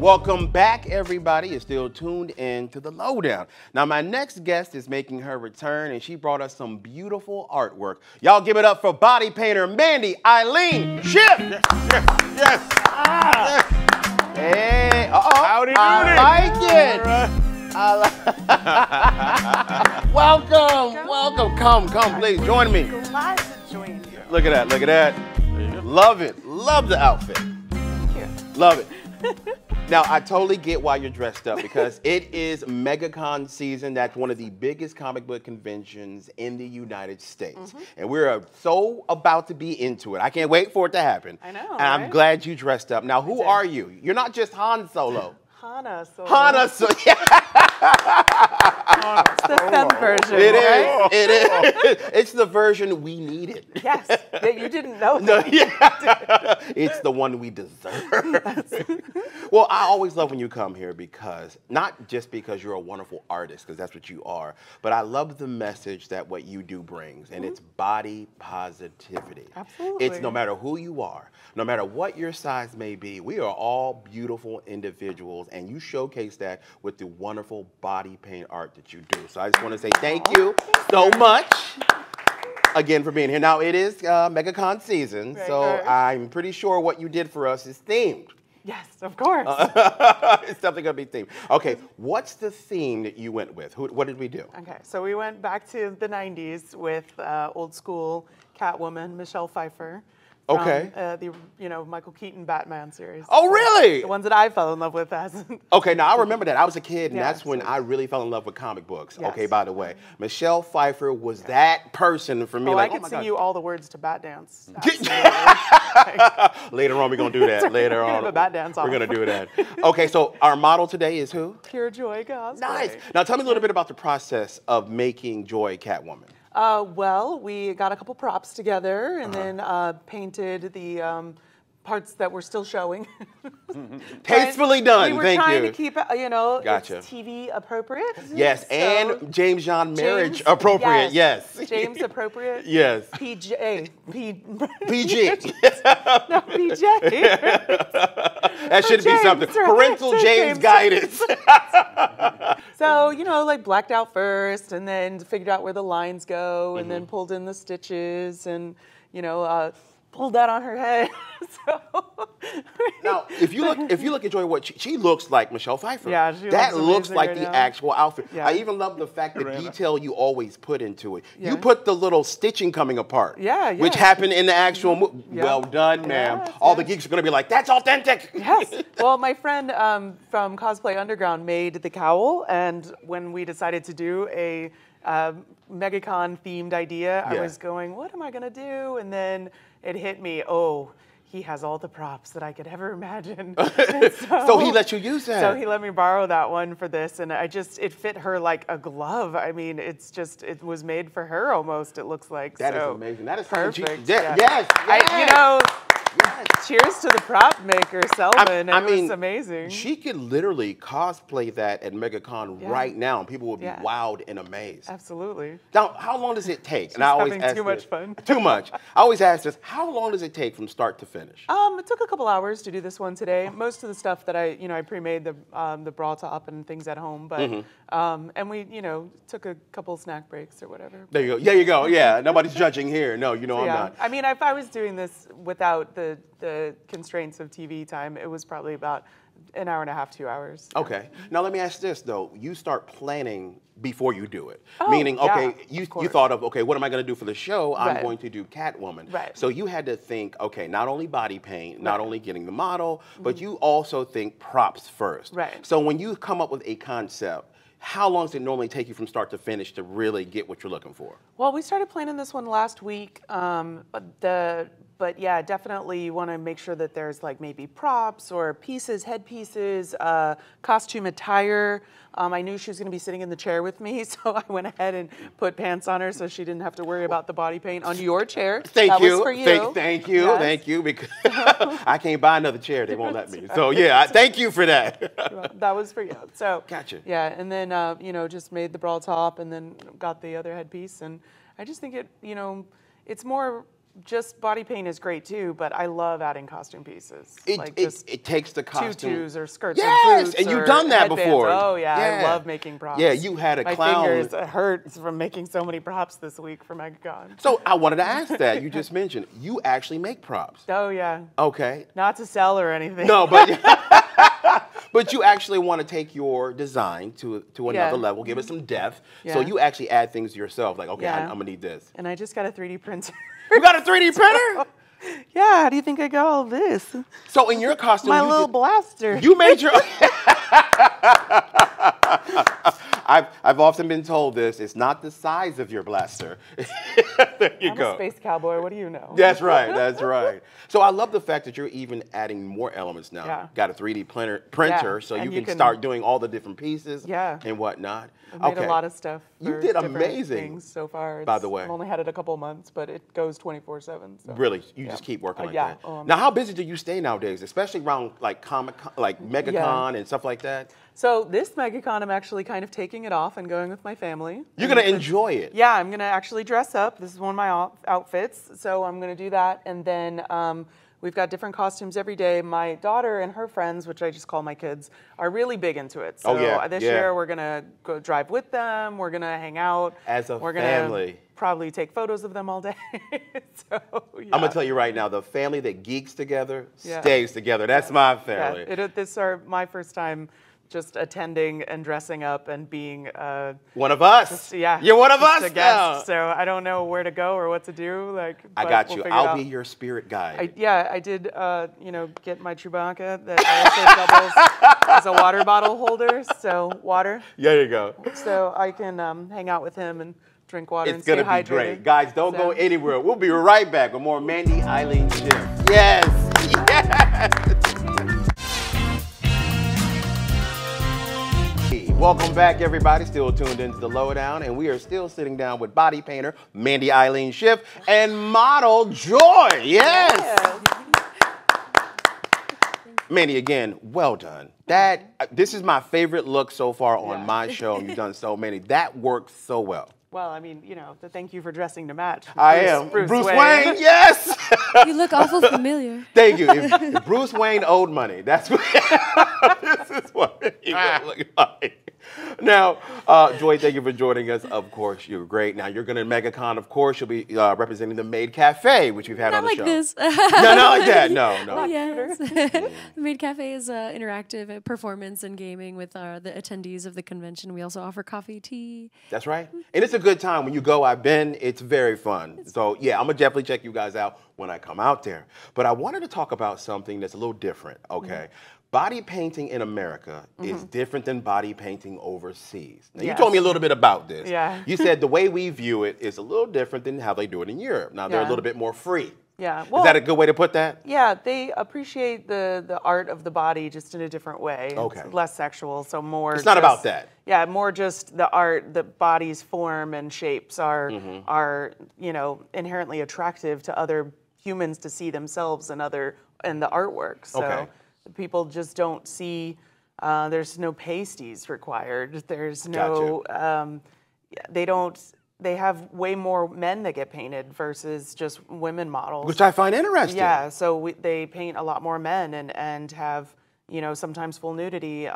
Welcome back, everybody. You're still tuned in to The Lowdown. Now, my next guest is making her return, and she brought us some beautiful artwork. Y'all give it up for body painter Mandi Illene Schiff. Yes, yes, yes. Ah. Hey, uh-oh. Howdy, I like it. Welcome, welcome. Come, please, join me. Glad to join you. Look at that, look at that. Love it, love the outfit. Thank you. Love it. Now, I totally get why you're dressed up, because it is MegaCon season. That's one of the biggest comic book conventions in the United States. And we're so about to be into it. I can't wait for it to happen. I know, and I'm glad you dressed up. Now, who are you? You're not just Han Solo. Hana Solo. Hana Solo. It's the femme version, It's the version we needed. Yes, that you didn't know. No, it's the one we deserve. Well, I always love when you come here, because, not just because you're a wonderful artist, because that's what you are, but I love the message that what you do brings, and it's body positivity. Absolutely. It's no matter who you are, no matter what your size may be, we are all beautiful individuals, and you showcase that with the wonderful body paint art that you do. So I just want to say thank you so much. Again, for being here. Now, it is MegaCon season, so I'm pretty sure what you did for us is themed. Yes, of course. It's definitely going to be themed. Okay, what's the theme that you went with? What did we do? Okay, so we went back to the 90s with old school Catwoman, Michelle Pfeiffer. Okay. The Michael Keaton Batman series. Oh, really? The ones that I fell in love with as. Okay, now I remember that. I was a kid, and that's when I really fell in love with comic books. Yes. Okay, by the way, Michelle Pfeiffer was that person for me. Oh, like, I could sing you all the words to Bat Dance. Later on, we're gonna do that. Later on, we're gonna have a Bat Dance. We're gonna do that. Okay, so our model today is who? PureJoiCosplay. Nice. Now, tell me a little bit about the process of making Joy Catwoman. Well, we got a couple props together and then painted the parts that we're still showing. Tastefully done, thank you. We were trying to keep it, you know, it's TV appropriate. Yes, so and James Yon marriage appropriate, yes. James appropriate? Yes. PJ. PG. No, PJ. That should be something. Parental James guidance. So, you know, like, blacked out first and then figured out where the lines go and then pulled in the stitches and, you know, pulled that on her head. Now, if you look at Joy, what she looks like Michelle Pfeiffer. Yeah, she looks like the actual outfit. Yeah. I even love the fact the detail you always put into it. Yeah. You put the little stitching coming apart. Yeah, yeah. Which happened in the actual movie. Yeah. Well done, ma'am. Yeah, all the geeks are gonna be like, that's authentic. Yes. Well, my friend from Cosplay Underground made the cowl, and when we decided to do a MegaCon themed idea, I was going, what am I gonna do? And then it hit me, oh, he has all the props that I could ever imagine. So he let you use that. So he let me borrow that one for this, and I just, it fit her like a glove. I mean, it's just, it was made for her almost, it looks like. That is amazing. That is perfect. Yeah. Yes. I, you know, cheers to the prop maker, Selwyn. I mean, it was amazing. She could literally cosplay that at MegaCon right now, and people would be wowed and amazed. Absolutely. Now, how long does it take? And I always ask too much fun. I always ask this: how long does it take from start to finish? It took a couple hours to do this one today. Most of the stuff that I, you know, I pre-made the bra top and things at home, but and we, you know, took a couple snack breaks or whatever. There you go. There you go. Yeah, nobody's judging here. No, you know, so, I'm not. I mean, if I was doing this without the constraints of TV time, it was probably about an hour and a half, 2 hours. Okay. Now, let me ask this, though. You start planning before you do it. Oh, meaning, okay, you thought of, okay, what am I going to do for the show? I'm going to do Catwoman. Right. So you had to think, okay, not only body paint, not only getting the model, but you also think props first. Right. So when you come up with a concept, how long does it normally take you from start to finish to really get what you're looking for? Well, we started planning this one last week. But yeah, definitely you want to make sure that there's like maybe props or pieces, headpieces, costume attire. I knew she was going to be sitting in the chair with me, so I went ahead and put pants on her so she didn't have to worry about the body paint on your chair. That was for you. Thank you. Yes. Thank you, because I can't buy another chair. They won't let me. So yeah, thank you for that. Well, that was for you. So gotcha. Yeah, and then you know, just made the bra top and then got the other headpiece, and I just think it, you know, it's more just body paint is great too, but I love adding costume pieces. It takes the costume. Tutus or skirts. Yes, and you've done that headbands. Before. Oh yeah, I love making props. Yeah, you had a clown. My fingers hurt from making so many props this week for MegaCon. So I wanted to ask that. You just mentioned you actually make props. Oh yeah. Okay. Not to sell or anything. No, but. But you actually want to take your design to another level, give it some depth. Yeah. So you actually add things to yourself, like, okay, I'm going to need this. And I just got a 3D printer. You got a 3D printer? Yeah, how do you think I got all this? So in your costume, my little blaster. You made your own. I've often been told this, it's not the size of your blaster. There you go. I'm a space cowboy, what do you know? That's right, that's right. So I love the fact that you're even adding more elements now. Yeah. Got a 3D printer, so you can start doing all the different pieces and whatnot. I made a lot of stuff. You did amazing things so far. By the way, I've only had it a couple months, but it goes 24/7. So. Really, you just keep working like that. Oh, now, how busy do you stay nowadays, especially around like Comic-Con, like MegaCon and stuff like that? So this MegaCon, I'm actually kind of taking it off and going with my family. You're going to enjoy it. Yeah, I'm going to actually dress up. This is one of my outfits, so I'm going to do that. And then we've got different costumes every day. My daughter and her friends, which I just call my kids, are really big into it. So this year we're going to go drive with them. We're going to hang out. As a family. Probably take photos of them all day. So, I'm gonna tell you right now, the family that geeks together stays together. That's my family. Yeah. This is my first time just attending and dressing up and being one of us. Just, you're one of us now. So I don't know where to go or what to do. Like I got you. I'll be your spirit guide. I did. You know, get my Chewbacca that I also doubles as a water bottle holder. So water. Yeah, there you go. So I can hang out with him and drink water and stay hydrated. It's gonna be great, guys. Don't go anywhere. We'll be right back with more Mandi Illene Schiff. Yes. Welcome back, everybody. Still tuned into The Lowdown, and we are still sitting down with body painter Mandi Illene Schiff and model Joy. Yes. Mandi, again, well done. That this is my favorite look so far on my show. You've done so many. That works so well. Well, I mean, you know, thank you for dressing to match. I am. Bruce Wayne, yes! You look awful familiar. Thank you. If Bruce Wayne owed money. That's what this is what he would look like. Now, Joy, thank you for joining us. Of course, you're great. Now, you're going to MegaCon. Of course, you'll be representing the Maid Cafe, which we've had on the show. Not like this. No, not like that. No, no. Yes. The Maid Cafe is interactive performance and gaming with the attendees of the convention. We also offer coffee, tea. That's right. And it's a good time when you go. I've been. It's very fun. So yeah, I'm gonna definitely check you guys out when I come out there. But I wanted to talk about something that's a little different. Okay, body painting in America is different than body painting overseas. Now, you told me a little bit about this. Yeah, you said the way we view it is a little different than how they do it in Europe. Now they're a little bit more free. Yeah, well, is that a good way to put that? Yeah, they appreciate the art of the body just in a different way. Okay, it's less sexual, so more. It's not about that. Yeah, more just the art, the body's form and shapes are you know inherently attractive to other humans to see themselves and the artwork. So people just don't see. There's no pasties required. There's no. They don't. They have way more men that get painted versus just women models. Which I find interesting. Yeah, so they paint a lot more men and have, you know, sometimes full nudity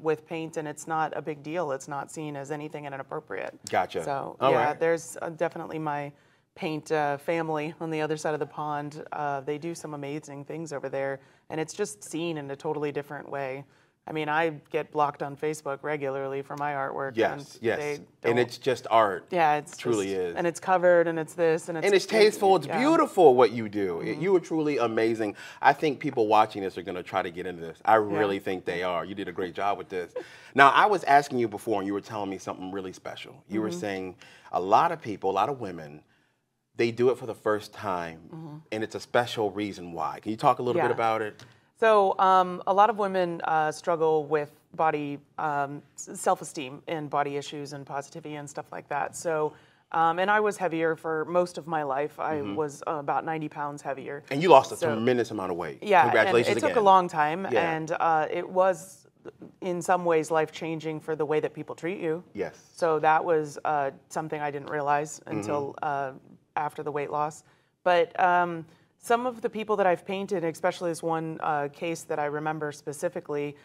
with paint, and it's not a big deal. It's not seen as anything inappropriate. Gotcha. So, there's definitely my paint family on the other side of the pond. They do some amazing things over there, and it's just seen in a totally different way. I mean, I get blocked on Facebook regularly for my artwork. Yes, yes, and it's just art. Yeah, it's truly is. And it's covered, and it's this, and it's tasteful. It's beautiful what you do. You are truly amazing. I think people watching this are going to try to get into this. I really think they are. You did a great job with this. Now, I was asking you before, and you were telling me something really special. You were saying a lot of people, a lot of women, they do it for the first time, and it's a special reason why. Can you talk a little bit about it? So a lot of women struggle with body self-esteem and body issues and positivity and stuff like that. So, and I was heavier for most of my life. I was about 90 pounds heavier. And you lost a tremendous amount of weight. Yeah, congratulations again. It took a long time, and it was in some ways life-changing for the way that people treat you. Yes. So that was something I didn't realize until after the weight loss. But some of the people that I've painted, especially this one case that I remember specifically,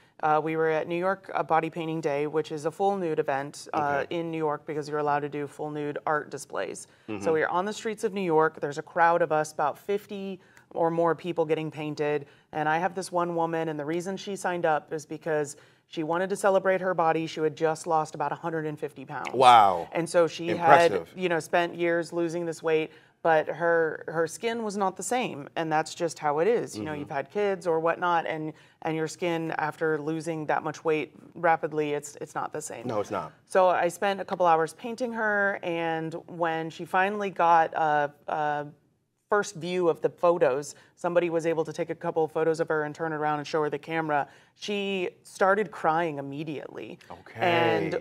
we were at New York Body Painting Day, which is a full nude event in New York because you're allowed to do full nude art displays. Mm-hmm. So we were on the streets of New York. There's a crowd of us, about 50 or more people getting painted. And I have this one woman, and the reason she signed up is because she wanted to celebrate her body. She had just lost about 150 pounds. Wow. And so she had, you know, spent years losing this weight, but her skin was not the same, and that's just how it is. You know, you've had kids or whatnot, and your skin after losing that much weight rapidly, it's not the same. No, it's not. So I spent a couple hours painting her, and when she finally got first view of the photos, somebody was able to take a couple of photos of her and turn around and show her the camera. She started crying immediately, and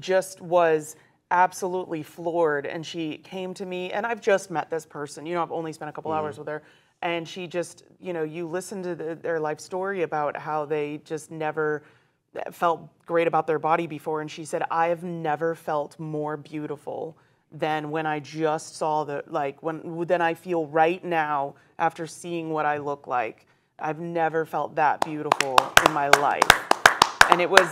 just was absolutely floored. And she came to me, and I've just met this person. You know, I've only spent a couple hours with her, and she just, you know, you listen to their life story about how they just never felt great about their body before, and she said, "I have never felt more beautiful than when I just saw the, like, then I feel right now after seeing what I look like. I've never felt that beautiful in my life." And it was,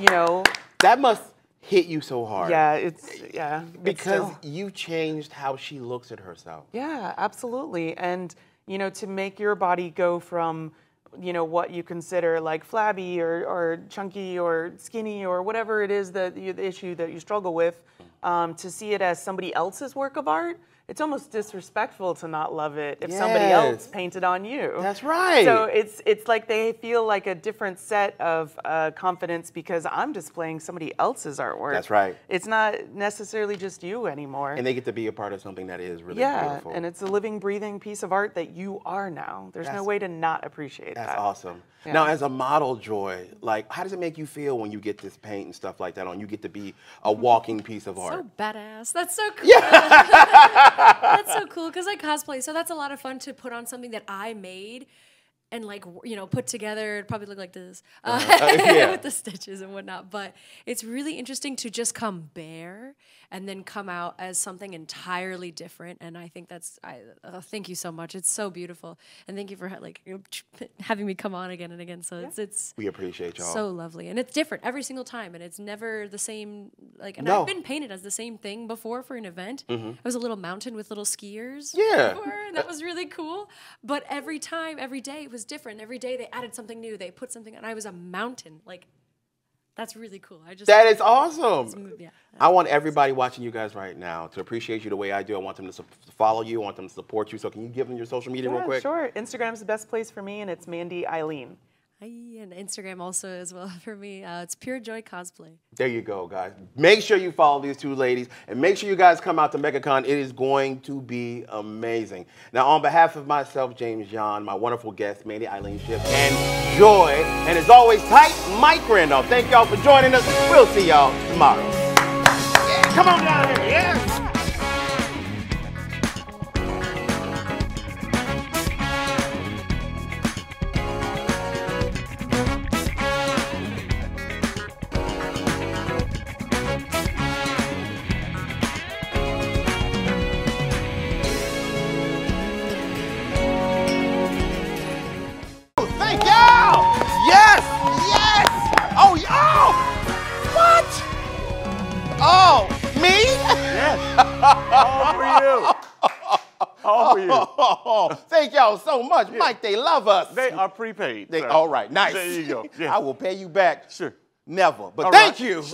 you know. That must hit you so hard. Yeah, because you changed how she looks at herself. Yeah, absolutely. And, you know, to make your body go from, you know, what you consider like flabby or chunky or skinny or whatever it is that the issue that you struggle with, to see it as somebody else's work of art, it's almost disrespectful to not love it if somebody else painted on you. That's right. So it's like they feel like a different set of confidence because I'm displaying somebody else's artwork. That's right. It's not necessarily just you anymore. And they get to be a part of something that is really beautiful. Yeah, and it's a living, breathing piece of art that you are now. There's no way to not appreciate that. That's awesome. Yeah. Now, as a model, Joy, like, how does it make you feel when you get this paint and stuff like that on? You get to be a walking piece of art. So badass. That's so cool. Yeah. That's so cool, because I cosplay, so that's a lot of fun to put on something that I made and, like, you know, put together. It'd probably look like this with the stitches and whatnot. But it's really interesting to just come bare and then come out as something entirely different. And I think that's, thank you so much. It's so beautiful. And thank you for having me come on again and again. So it's we appreciate y'all. So lovely. And it's different every single time. And it's never the same. Like, and I've been painted as the same thing before for an event. I was a little mountain with little skiers before, and that was really cool. But every time, every day, it was different. Every day they added something new. They put something, and I was a mountain. Like, that's really cool. That is awesome. Yeah, I want everybody watching you guys right now to appreciate you the way I do. I want them to follow you. I want them to support you. So can you give them your social media real quick? Sure. Instagram's the best place for me, and it's Mandi Illene. And Instagram also as well for me. It's PureJoiCosplay. There you go, guys. Make sure you follow these two ladies, and make sure you guys come out to MegaCon. It is going to be amazing. Now, on behalf of myself, James Yon, my wonderful guest, Mandi Illene Schiff, and Joy, and as always, tight Mike Randolph. Thank y'all for joining us. We'll see y'all tomorrow. Yeah, come on down here. Yeah. So much, Mike. They love us. They are prepaid. All right, nice. There you go. Yeah. I will pay you back. Sure. Never. But all thank you. Sure.